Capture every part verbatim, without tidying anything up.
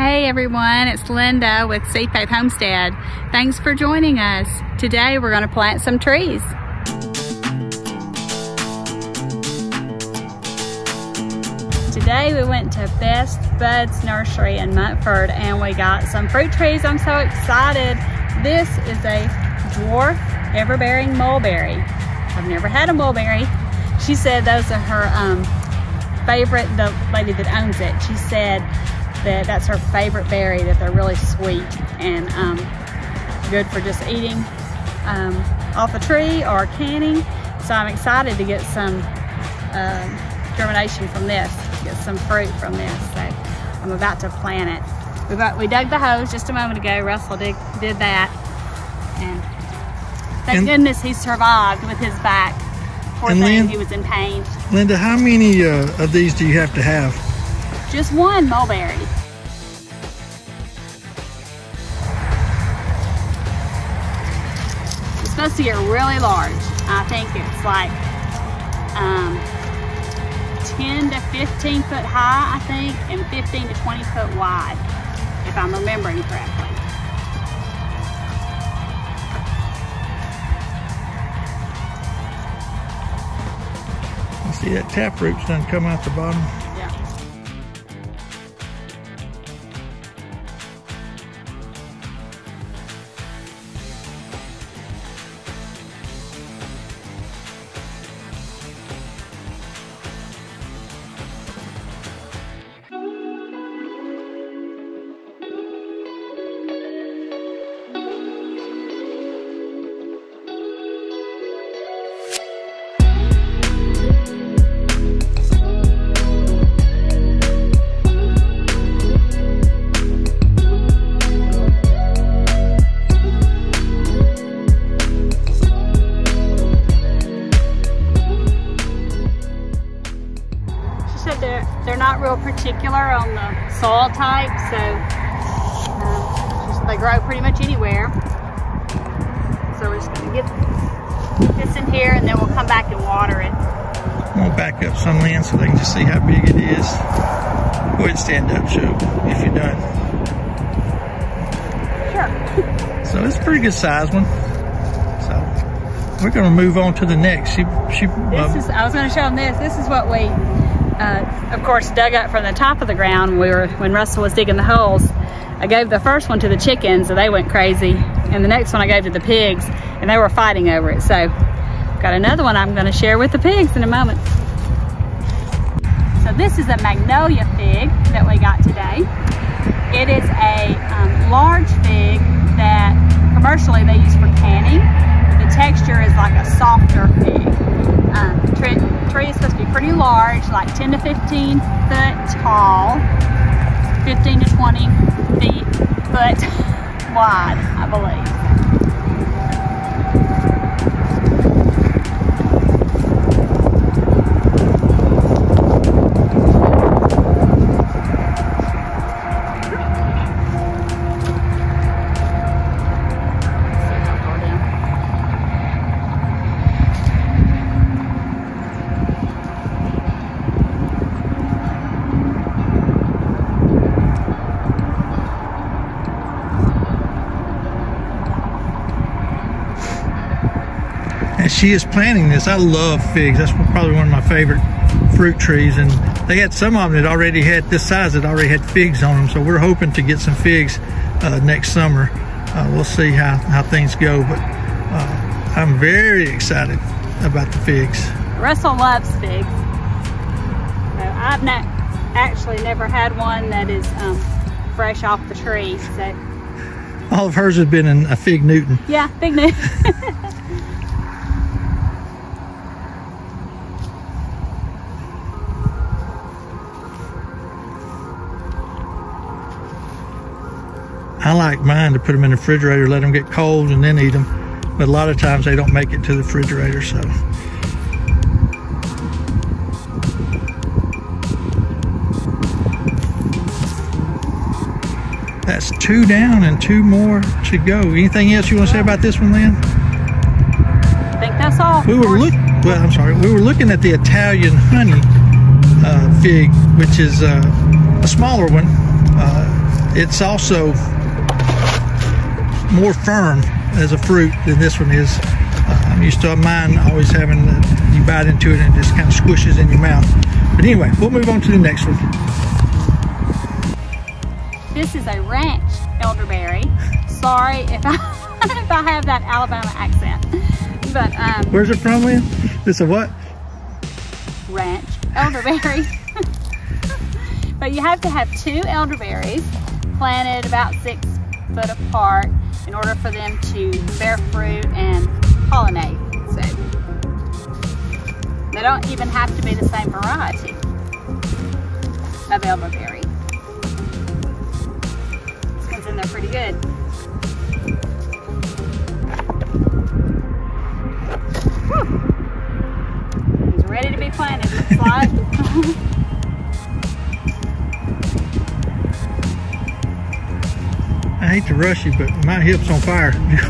Hey everyone, it's Linda with Seed Faith Homestead. Thanks for joining us. Today we're going to plant some trees. Today we went to Best Buds Nursery in Muntford and we got some fruit trees. I'm so excited. This is a Dwarf Everbearing Mulberry. I've never had a mulberry. She said those are her um, favorite, the lady that owns it, she said that that's her favorite berry, that they're really sweet and um, good for just eating um, off a tree or canning. So I'm excited to get some uh, germination from this, get some fruit from this. So I'm about to plant it. We, got, we dug the hose just a moment ago. Russell did, did that. And thank and goodness he survived with his back. Poor and thing, Lynn, he was in pain. Linda, how many uh, of these do you have to have? Just one mulberry. It's supposed to get really large. I think it's like um, ten to fifteen foot high, I think, and fifteen to twenty foot wide, if I'm remembering correctly. You see that taproot's done come out the bottom? Particular on the soil type, so um, they grow pretty much anywhere. So we're just going to get this in here and then we'll come back and water it. I'm going to back up some, Lynn, so they can just see how big it is. Go ahead and stand up, show if you're done. Sure. So it's a pretty good size one. So we're going to move on to the next. She, she, this uh, is, I was going to show them this. This is what we... Uh, of course, dug up from the top of the ground when, we were, when Russell was digging the holes. I gave the first one to the chickens and they went crazy. And the next one I gave to the pigs and they were fighting over it. So, got another one I'm gonna share with the pigs in a moment. So this is a Magnolia Fig that we got today. It is a um, large fig that commercially they use for canning. The texture is like a softer fig. Um, the tree is supposed to be pretty large, like ten to fifteen foot tall, fifteen to twenty feet foot wide, I believe. She is planting this. I love figs. That's probably one of my favorite fruit trees. And they had some of them that already had this size that already had figs on them. So we're hoping to get some figs uh, next summer. Uh, we'll see how, how things go. But uh, I'm very excited about the figs. Russell loves figs. So I've not actually never had one that is um, fresh off the tree. So all of hers has been in a Fig Newton. Yeah, Fig Newton. I like mine to put them in the refrigerator, let them get cold, and then eat them. But a lot of times they don't make it to the refrigerator, so. That's two down and two more to go. Anything else you want to say about this one, Lynn? I think that's all. We were look. Well, I'm sorry. We were looking at the Italian honey uh, fig, which is uh, a smaller one. Uh, it's also more firm as a fruit than this one is. Uh, I'm used to mine always having, the, you bite into it and it just kind of squishes in your mouth. But anyway, we'll move on to the next one. This is a ranch elderberry. Sorry if I, if I have that Alabama accent. But um, where's it from, Lynn? It's a what? Ranch elderberry. But you have to have two elderberries planted about six foot apart in order for them to bear fruit and pollinate. So they don't even have to be the same variety of elderberry. This one's in there pretty good. Whew. He's ready to be planted. Slide. I hate to rush you, but my hip's on fire. Sorry.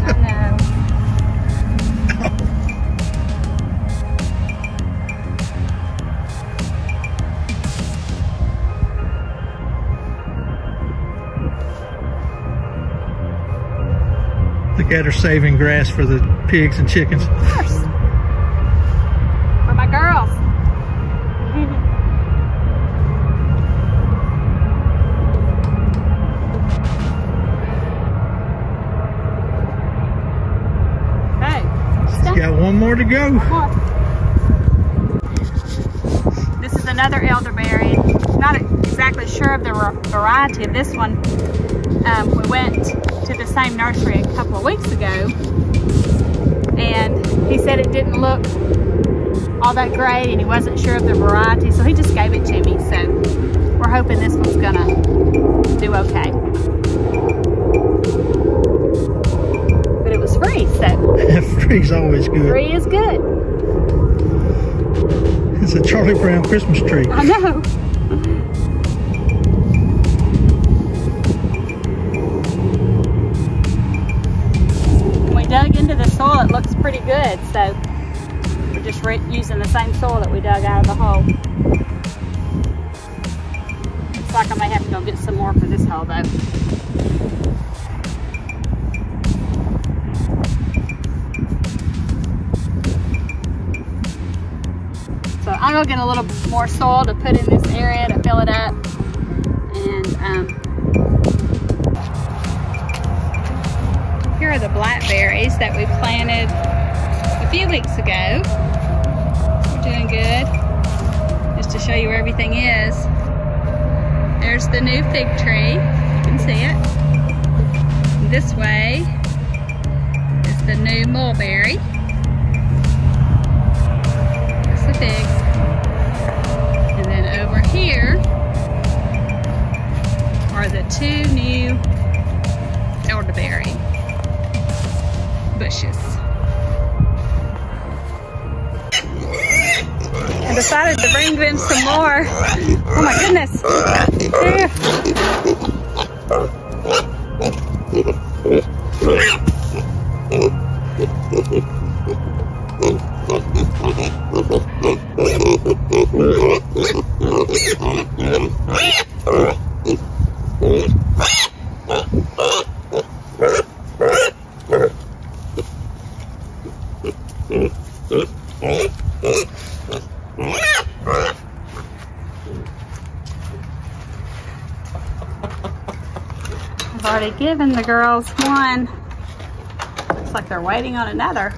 I know. Look at her saving grass for the pigs and chickens. Of course. For my girls. One more to go. More. This is another elderberry. Not exactly sure of the variety of this one. Um, we went to the same nursery a couple of weeks ago and he said it didn't look all that great and he wasn't sure of the variety, so he just gave it to me. So we're hoping this one's gonna do okay. But it was free, so. Free's always good. Free is good. It's a Charlie Brown Christmas tree. I know. When we dug into the soil, it looks pretty good. So we're just re using the same soil that we dug out of the hole. Looks like I may have to go get some more for this hole, though. I'll go get a little more soil to put in this area to fill it up. And um, here are the blackberries that we planted a few weeks ago. We're doing good. Just to show you where everything is. There's the new fig tree. You can see it. This way is the new mulberry. That's the fig. Here are the two new elderberry bushes. I decided to bring them some more. Oh my goodness. Here. I've already given the girls one. Looks like they're waiting on another.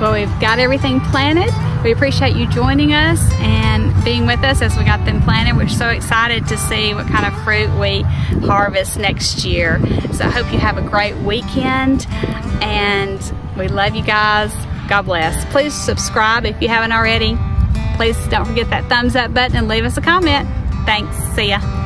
Well, we've got everything planted. We appreciate you joining us and being with us as we got them planted. We're so excited to see what kind of fruit we harvest next year. So I hope you have a great weekend, and we love you guys. God bless. Please subscribe if you haven't already. Please don't forget that thumbs up button and leave us a comment. Thanks. See ya.